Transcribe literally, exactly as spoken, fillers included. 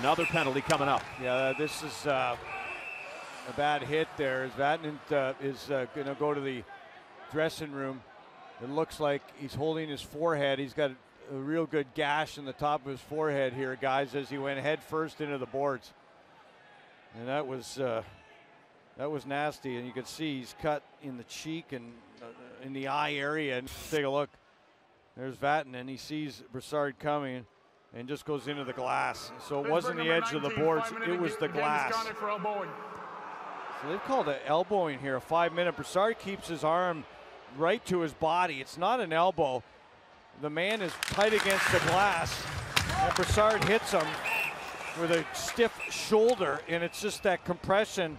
Another penalty coming up. Yeah, this is uh, a bad hit there. Vatanen uh, is uh, going to go to the dressing room. It looks like he's holding his forehead. He's got a real good gash in the top of his forehead here, guys, as he went head first into the boards. And that was uh, that was nasty. And you can see he's cut in the cheek and uh, in the eye area. And take a look. There's Vatanen. He sees Brassard coming and just goes into the glass. So it wasn't the edge of the boards. It was the glass. So they've called an elbowing here, a five-minute. Brassard keeps his arm right to his body. It's not an elbow. The man is tight against the glass. And Brassard hits him with a stiff shoulder, and it's just that compression